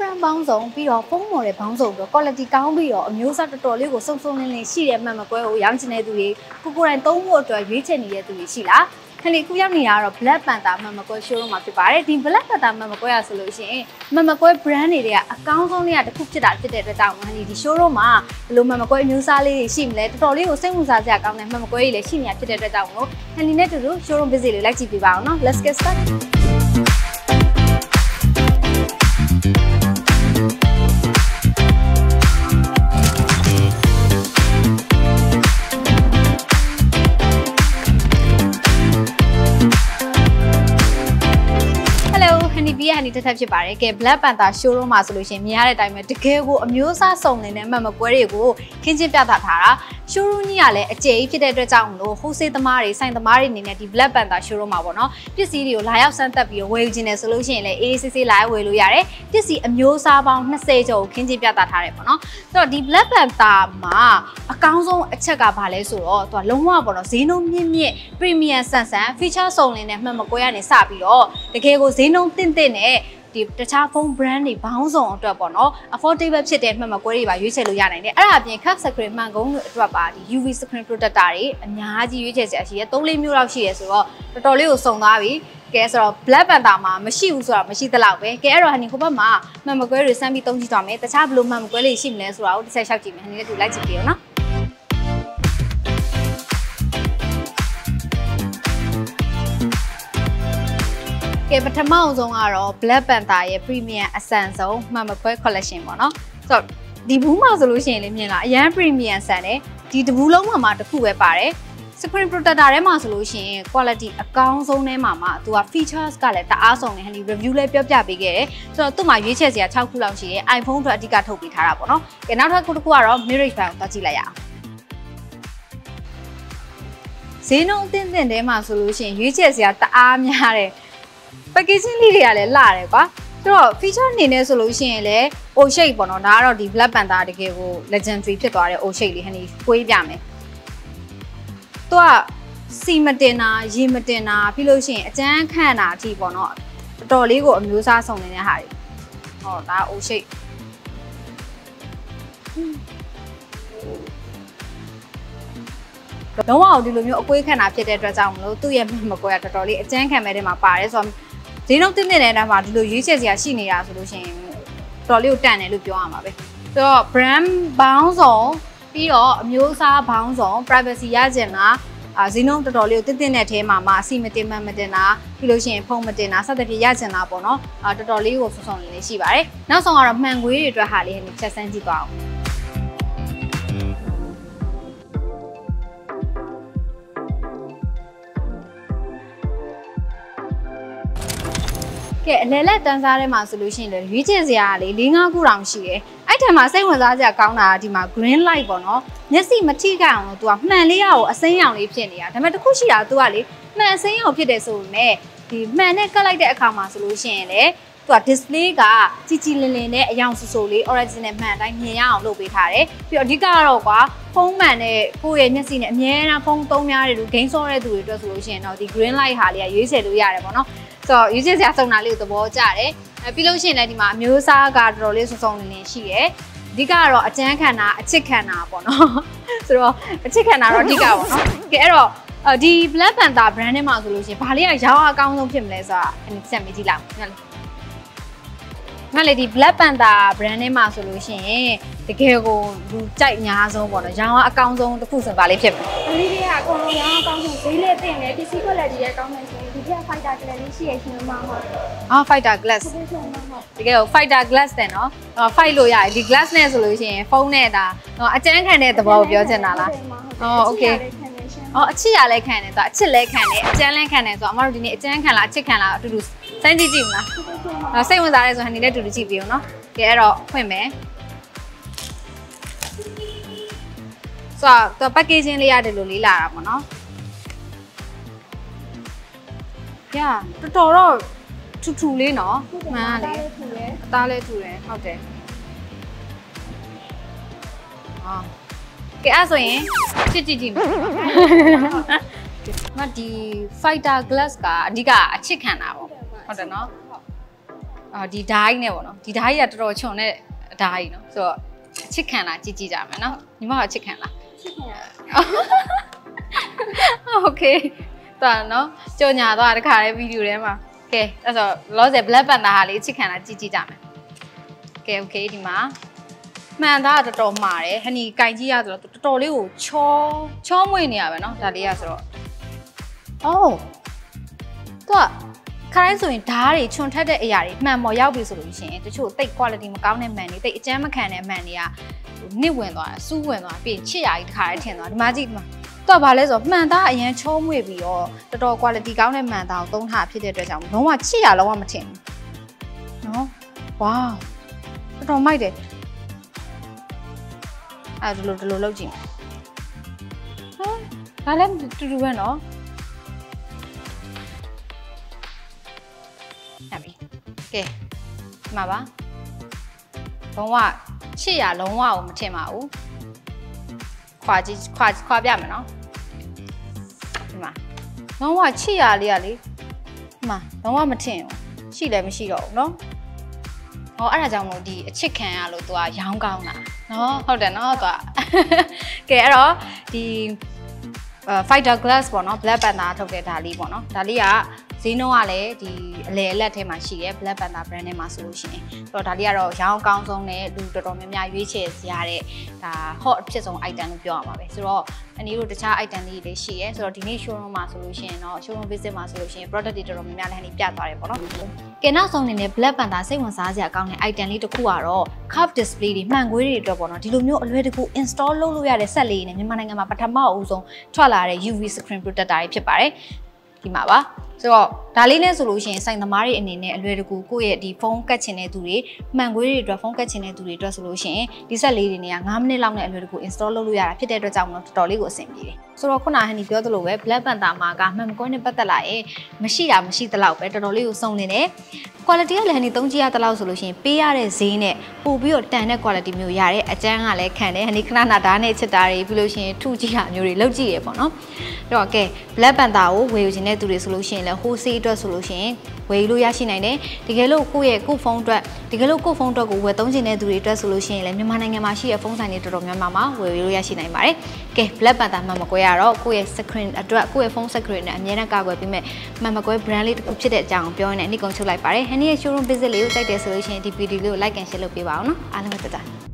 brand 帮中，比如风模的帮中，个高丽的高丽哦，牛沙的多哩个松松嫩嫩，细的慢慢乖哦，养起来都哩，姑姑人动物在围起你也都哩细啦。看你姑娘你呀，罗 black 版的慢慢乖，小龙马皮白的，你 black 版的慢慢乖，阿是罗些，慢慢乖 brand 的呀，刚中哩呀，这酷起大只的这大碗，你的小龙马，罗慢慢乖牛沙哩细唔来，多哩个松松沙子啊，刚呢慢慢乖哩细呢，这这大碗，看你那这罗小龙 busy 哩，来几皮包呢 ，Let's get started。 นี่จะทำชิบะเลยแกแบล็คแพนต้าโชว์รูมมาสุดเลยใช่ไหมฮะในตอนนี้ที่เกี่ยวกับมิวส์ส่งเลยเนี่ยมันมาคุยกันกูคิดจะไปถ่ายถ่ายละโชว์รูมนี่อะไรเจ๊พี่เด็กจะจ้างหนูโฮเซ่ตมารีไซน์ตมารีเนี่ยที่แบล็คแพนต้าโชว์รูมมาบ่เนาะที่ซีรีส์ลายอัพสันต์พี่เวลจินเนี่ยสุดเลยใช่เลยเอซีซีลายเวลุยอะไรที่ซีมิวส์บ้างนั่นเสียจ้าวคิดจะไปถ่ายถ่ายบ่เนาะตัวที่แบล็คแพนต้ามาการส่งเช็คกับบ้านเลยสุดอ๋อตัวลงว่าบ่เนาะซีนุ่มเยี่ยมพรีเมียร์สันสันฟีเจอร์ส่งเลยเนี่ยมันมาคุยกันในซาบิอ๋อแต่เกี่ยวกับซีนุ่มตินตินเนี่ย ที่ประชาชนแบรนด์ในบางส่วนตัวปนอ๋อ affordable เช่นเดียวกันมาคุยกันอยู่เช่นลูกยาไหนเนี่ยอะไรแบบนี้ครับสกรีนมังกรตัวป่าที่ UV สกรีนโปรดักต์อะไรเนี่ยฮะที่อยู่เช่นเช่นที่ตัวเลี้ยงอยู่เราเชื่อสิว่าตัวเลี้ยงส่งได้ไหม แกสำหรับแบรนด์แบบต่างมาไม่ใช่อุตส่าห์ไม่ใช่ตลาดเว้ย แกเราหันนี่เขาบอกมา มันมาคุยเรื่องสามีตรงจีตอมเอง แต่ชาบลูมมันมาคุยเรื่องชิมเลยสุราอุตส่าห์ชอบจีมันนี่ก็ดูแลจีเดียวนะ แกปัจจุบันส่งอะไรแบล็คแพนต้าเย่พรีเมียร์แอสเซนซ์เอามามาคุยคอลเลคชันบ่เนาะจบดีบูมาสรุปเช่นเลยมีละยังพรีเมียร์แอสเซนซ์ดีบูลงมามาตะคู่เว็บป่าเลยสกรีนโปรดักต์อะไรมาสรุปเช่นคุณภาพอะคาวน์ส่งเนี่ยมามาตัวฟีเจอร์สกันเลยแต่อาส่งเนี่ยฮันนี่รีวิวเลยเปรียบเทียบไปเลยจบตัวมาเยอะเช่นเสียชาวคู่เราเช่นไอโฟนตัวดีกาถูกปีทาราบ่เนาะแกน่าท้าคู่ตะคู่อะไรมิริชแบงตัวจีเลยอะเซนองเต็นเต็นเดมาสรุปเช่นเยอะเช่นเสียแต่อาเมียเลยแพคเกจนี่เรียกอะไรล่ะเลยป่ะตัวฟีเจอร์นี่เนี่ยสรุปเช่นเลยโอเชียปนน้าเราดีแบล็คแพนต้าเด็กเกี่ยวกับเลเจนด์ทรีที่ตัวอะไรโอเชียเลยฮันนี่คุยไปไหมตัวซีมันเตน่ายีมันเตน่าพี่รู้เช่นอาจารย์แค่หน้าที่ปนน้าตัวเล็กกว่ามิวซ่าส่งเนี่ยฮะอ๋อตาโอเชียแล้วว่าดีเลยมิวคุยแค่หน้าที่เด็กประจำเราตู้เย็นมันก็อยากตัวเล็กอาจารย์แค่ไม่ได้มาป่าเลยส่วนเดี๋ยวน้องติดเนี่ยนะมาดูดูยิ่งเสียเสียชีนี่อะสุดเลยใช่ไหมตัวเลี้ยวแตนเนี่ยรูปย่อมาแบบตัวแบรนด์บางส่วนพี่อ๋อมิวซ่าบางส่วน privacy ยากจังนะเดี๋ยวน้องตัวเลี้ยวติดเนี่ยเทมามาซีมันเต็มมันเต็มนะพี่รู้ใช่ไหมพงมันเต็มนะสัตว์ที่ยากจังนะปนอ๋อตัวเลี้ยวสุดๆเลยใช่ป่ะเลยน้องส่งอะไรแมงกุยตัวหาเลยนี่เชื่อเส้นจีบเอาแกเล่เล่ตั้งใจเลยมาสุดเลยใช่เลยวิจัยเสียเลยลิงก์กูรังสีไอ้ที่มาเส้นหัวใจจะก้าวหน้าที่มา green light บ่เนาะเนี่ยสิมาที่กันตัวแม่เลี้ยวเส้นยาวเลยเพี้ยนเลยทำไมต้องคู่ชี้เอาตัวเลยแม่เส้นยาวเพี้ยนได้สูงเนี่ยที่แม่เนี่ยก็ไล่แต่เข้ามาสุดเลยใช่เลยตัว display ก็จีจีเล่เล่เนี่ยยาวสุดๆเลย origin เนี่ยแม่ได้เงี้ยยาวลงไปถ่ายเลยพี่อธิการเรากว่าพงแม่เนี่ยกูเห็นเนี่ยสิเนี่ยเงี้ยนะพงตรงเงี้ยเลยดูเก่งโซ่เลยดูตัวสุดเลยใช่เนาะที่ green light หาเลยวิจัยดูยากเลยบ่เนาะก็ยูเซียส่งหน้าเลี้ยวตัวบ่จ่าเลยพี่ลูกชิ้นเลยที่มามิวซ่าการ์ดโรเล่ส่งหนึ่งเลยใช่เลยดีก็เราอาจารย์แค่หน้าชิคแค่หน้าปนเนาะสุดว่าชิคแค่หน้าเราดีก็ว่าเนาะแกเราดีแบล็คแพนต้าแบรนด์เนี่ยมาสุดลูกชิ้นบาลียาวอาการต้องพิมพ์เลยซะอันนี้จะไม่ดีละงั้นเลยดีแบล็คแพนต้าแบรนด์เนี่ยมาสุดลูกชิ้นแต่แกก็ดูใจหน้าส่งปนเนาะยาวอาการต้องต้องพูดสัมภาษณ์พิมพ์อันนี้พี่อาคงยาวอาการต้องดีเลยเต็มเลยพี่ซีก็เลยดีอาการเลยไฟดากลาสนี่ใช่ไหมมาฮะอ๋อไฟดากลาสที่เกี่ยวไฟดากลาสเนี่ยเนาะไฟลอยดิกลาสเนี่ยสุดเลยใช่ไหมโฟมเนี่ยตาอาจารย์แค่เนี่ยตัวบอกเยอะจังนะล่ะอ๋อโอเคอ๋อชี้อะไรแค่เนี่ยตัวชี้อะไรแค่เนี่ยอาจารย์แค่เนี่ยตัวมาดูดิเนี่ยอาจารย์แค่ละชี้แค่ละดูดูเส้นจีบนะเส้นมันจะอะไรส่วนนี้เนี่ยดูดูจีบอยู่เนาะเกี่ยวเราคุยไหมส่วนตัวแพ็กเกจเนี่ยเราได้รู้ลีลาแล้วมั้งเนาะย่าตัวเราถูๆเลยเนาะมาเลยตาเลยถูเลยเข้าใจอ๋อแกอาส่วนยังชิมมาดีไฟดากลาสก้าดีก้าชิคแค่หน้าบ่เข้าใจเนาะ ดีได้เนี่ยบ่เนาะดีได้อ่ะตลอดฉ่นเนี่ยได้เนาะဆိုတော့ချစ်ခံလာကြည့်ကြမယ်เนาะညီမကချစ်ခံလာโอเคตาเนาะจ่อญาตั้วตะคาได้วิดีโอเด้มาโอเคအဲ့ဆို loss ရဲ့ black panda ဟာလေးချစ်ခံလာကြည့်ကြမယ်โอเคโอเคဒီမှာမှန်သားတော်တော်မှားတယ်ဟနီไก่ကြီးရဆိုတော့တော်တော်လေးကိုချောမွေ့နေရပဲเนาะဒါလေးอ่ะဆိုတော့အော်ตัวခါတိုင်းဆိုရင်ဓာတ်တွေခြုံထက်တဲ့အရာတွေမှန်ပေါ်ရောက်ပြီဆိုလို့ရှင်တချို့တိတ် quality မကောင်းတဲ့မှန်တွေတိတ်အကျမ်းမခံတဲ့မှန်တွေကနစ်ဝင်သွားစူးဝင်သွားပြီးချစ်ရည်တခါတည်းထင်သွားဒီမှာကြည့်ဒီမှာတော့ဗာလဲဆိုမှန်သားအရင်ချောမွေ့ပြီးတော့တော်တော် quality ကောင်းတဲ့မှန်သားကိုသုံးထားဖြစ်တဲ့အတွက်ကြောင့်လုံးဝချစ်ရလုံးဝမထင်ဘူးနော် wow တော်တော်မိုက်တယ်အဲ့ဒီလိုလောက်ကြည့်ဟမ်ဒါလည်းတူပဲနော်โอเคมาป่ะบ่ว่าฉิยาลงว่าบ่ถิ่นมาอูขวาปะมั้ยเนาะดิมาบ่ว่าฉิยาเลยอ่ะดิมาบ่ว่าบ่ถิ่นฉิแล้วไม่ฉิတော့เนาะอ๋ออะจ้ะหมดดิอฉิคันอ่ะโหลตัวย้องก้าวน่ะเนาะဟုတ်တယ်เนาะตัวโอเคအဲ့တော့ဒီfighter glass ပေါ့เนาะ black panda ထုတ်တဲ့ဓာတ်လေးပေါ့เนาะဓာတ်လေးอ่ะဈေးနှုန်းကလည်းဒီအလဲအလက်ထဲမှာရှိရဲ့ Black Panda brand ထဲမှာဆိုလို့ရှိရင်တော့ဒါလေးကတော့ရောင်းအကောင်းဆုံးနဲ့လူတော်တော်များများရွေးချယ်ရတဲ့ဒါ hot အဖြစ်ဆုံး item လို့ပြောရမှာပဲဆိုတော့အနည်းတို့တခြား item တွေလည်းရှိရဲ့ဆိုတော့ဒီနေ့ showroom မှာဆိုလို့ရှိရင်တော့ showroom visit မှာဆိုလို့ရှိရင် product တွေတော်တော်များများလည်းအနည်းပြသွားတယ်ပေါ့နော်ကဲနောက်ဆုံးအနေနဲ့ Black Panda စိတ်ဝင်စားစရာအကောင်းတဲ့ item လေးတစ်ခုကတော့ curve display တွေမှန်ကွေးတွေအတွက်ပေါ့နော်ဒီလိုမျိုးအလွယ်တကူ install လုပ်လို့ရတဲ့ set လေးနဲ့မြန်မာနိုင်ငံမှာပထမအဦးဆုံးထွက်လာတဲ့ UV screen protector တွေဖြစ်ပါတယ်ဒီမှာပါဆိုတော့ဒါလေးနဲ့ဆိုလို့ရှိရင်စိုင်သမားတွေအနေနဲ့အလွယ်တကူကိုယ့်ရဲ့ဒီဖုန်းကတ်ချင်တဲ့သူတွေမှန်ကွေးတွေအတွက်ဖုန်းကတ်ချင်တဲ့သူတွေအတွက်ဆိုလို့ရှိရင်ဒီဆက်လေးတွေနဲ့9မိနစ်လောက်နဲ့အလွယ်တကူ install လုပ်လို့ရတာဖြစ်တဲ့အတွက်ကြောင့်တော့တော်တော်လေးကိုအဆင်ပြေတယ်ဆိုတော့ခုနဟန်ဒီပြောသလိုပဲ Black Panther မှာကမှန်ကွေးနဲ့ပတ်သက်လာရင်မရှိတာမရှိသလောက်ပဲတော်တော်လေးကိုစုံနေတယ် quality ကလည်းဟန်ဒီ3G ရသလောက်ဆိုလို့ရှိရင်ပေးရတဲ့ဈေးနဲ့ပို့ပြီးတော့တန်တဲ့ quality မျိုးရတဲ့အကျန်းကလည်းခံတယ်ဟန်ဒီခဏနာဒါနဲ့ချစ်တာတွေပြီးလို့ရှိရင် 2G ဟာမျိုးတွေလောက်ကြည့်ရပေါ့နော်အဲ့တော့ okay Black Panther ကိုဝယ်ယူခြင်းတဲ့သူတွေဆိုလို့ရှိရင်လည်းဟိုစီအတွက်ဆိုလို့ရှိရင်ဝယ်လို့ရရှိနိုင်တယ်တကယ်လို့ကိုယ့်ရဲ့ကိုယ့်ဖုန်းအတွက်တကယ်လို့ကိုယ့်ဖုန်းအတွက်ကိုဝယ်သုံးချင်တဲ့သူတွေအတွက်ဆိုလို့ရှိရင်လည်းမြန်မာနိုင်ငံမှာရှိတဲ့ဖုန်းဆိုင်တွေတော်တော်များများမှာဝယ်လို့ရရှိနိုင်ပါတယ်ကဲ Black Panther မှန်မကွဲရတော့ကိုယ့်ရဲ့ screen အတွက်ကိုယ့်ရဲ့ဖုန်း screen နဲ့အမြဲတမ်းကာကွယ်ပေးမဲ့မှန်မကွဲ brand လေးတစ်ခုဖြစ်တဲ့အကြောင်းပြောရင်းနဲ့အနည်းငယ်ချုပ်လိုက်ပါတယ်ဟန်ဒီရဲ့ showroom visit လေးကိုကြိုက်တယ်ဆိုလို့ရှိရင်ဒီ video လေးကို like and share လုပ်ပေးပါအောင်နော်အားလုံးပဲတကြ